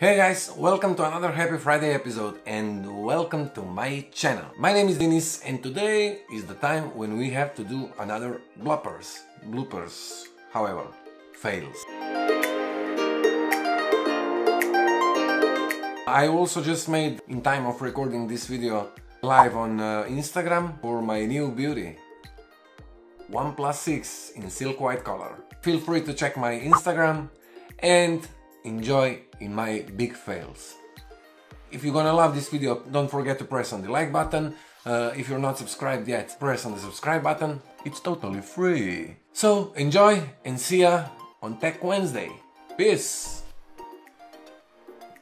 Hey guys, welcome to another Happy Friday episode and welcome to my channel. My name is Denis and today is the time when we have to do another bloopers, however, fails. I also just made, in time of recording this video, live on Instagram for my new beauty, OnePlus 6 in silk white color. Feel free to check my Instagram and enjoy in my big fails. If you're gonna love this video, don't forget to press on the like button. If you're not subscribed yet, press on the subscribe button. It's totally free. So enjoy and see ya on Tech Wednesday. Peace.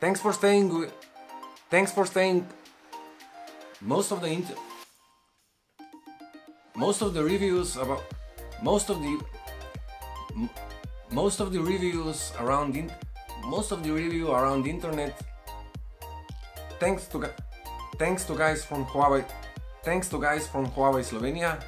Thanks for staying. Most of the reviews around internet. Thanks to guys from Huawei. Thanks to guys from Huawei Slovenia.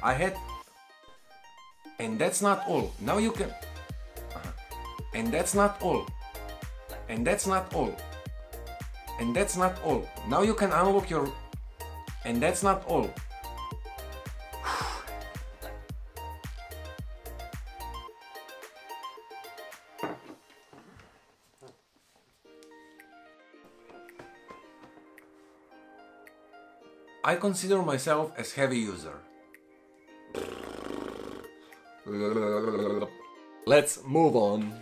I consider myself as heavy user. Let's move on.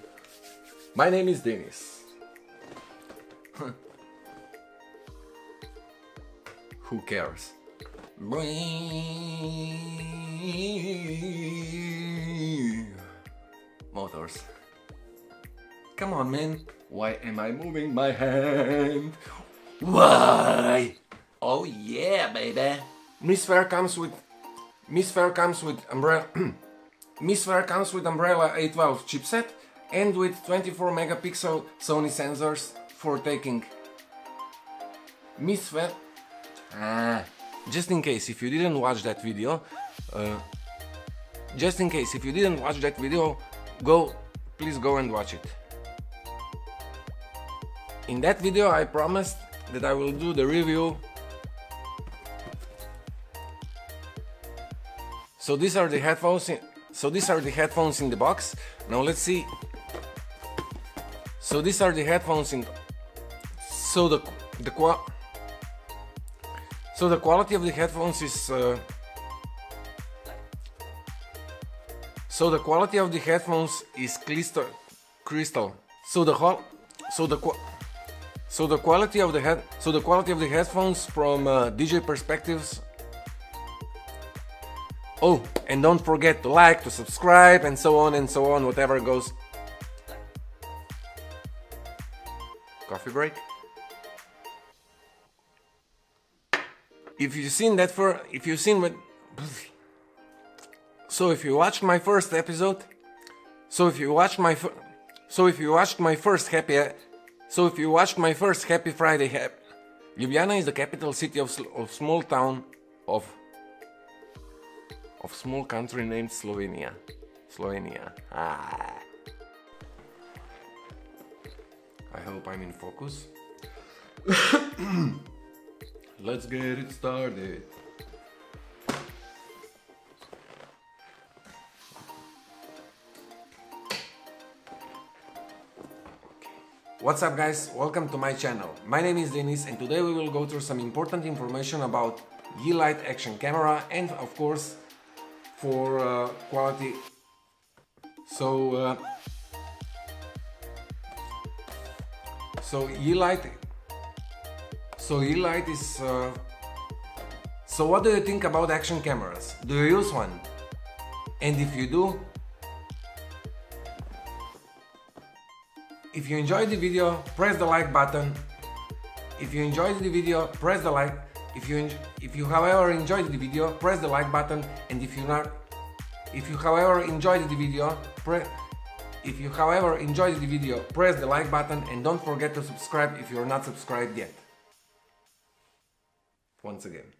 My name is Denis. Who cares? Motors. Come on, man. Why am I moving my hand? Why? Oh yeah, baby. Mi Sphere comes with umbrella A12 chipset and with 24 megapixel Sony sensors for taking. Mi Sphere. Just in case if you didn't watch that video, please go and watch it. In that video, I promised that I will do the review. So these are the headphones. In the box. Now let's see. So these are the headphones in. So the quality of the headphones is. So the quality of the headphones is crystal. So the quality of the headphones from DJ perspectives. Oh, and don't forget to like, to subscribe, and so on and so on, whatever goes. Coffee break. So if you watched my first Happy Friday, Ljubljana is the capital city of small town of small country named Slovenia. I hope I'm in focus. Let's get it started. What's up guys, welcome to my channel. My name is Denis and today we will go through some important information about Yi Lite action camera and of course for quality. So what do you think about action cameras? Do you use one? And if you do, if you enjoyed the video, press the like button. If you however enjoyed the video, press the like button and don't forget to subscribe if you're not subscribed yet. Once again.